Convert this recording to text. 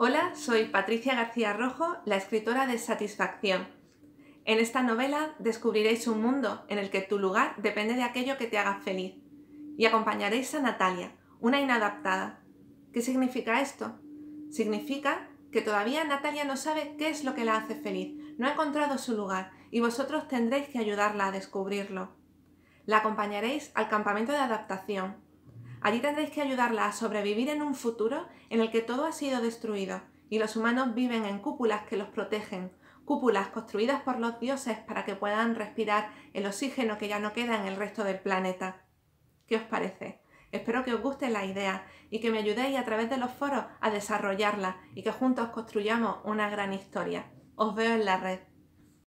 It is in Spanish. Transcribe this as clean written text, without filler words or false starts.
Hola, soy Patricia García Rojo, la escritora de Satisfacción. En esta novela descubriréis un mundo en el que tu lugar depende de aquello que te haga feliz. Y acompañaréis a Natalia, una inadaptada. ¿Qué significa esto? Significa que todavía Natalia no sabe qué es lo que la hace feliz, no ha encontrado su lugar y vosotros tendréis que ayudarla a descubrirlo. La acompañaréis al campamento de adaptación. Allí tendréis que ayudarla a sobrevivir en un futuro en el que todo ha sido destruido y los humanos viven en cúpulas que los protegen, cúpulas construidas por los dioses para que puedan respirar el oxígeno que ya no queda en el resto del planeta. ¿Qué os parece? Espero que os guste la idea y que me ayudéis a través de los foros a desarrollarla y que juntos construyamos una gran historia. Os veo en la red.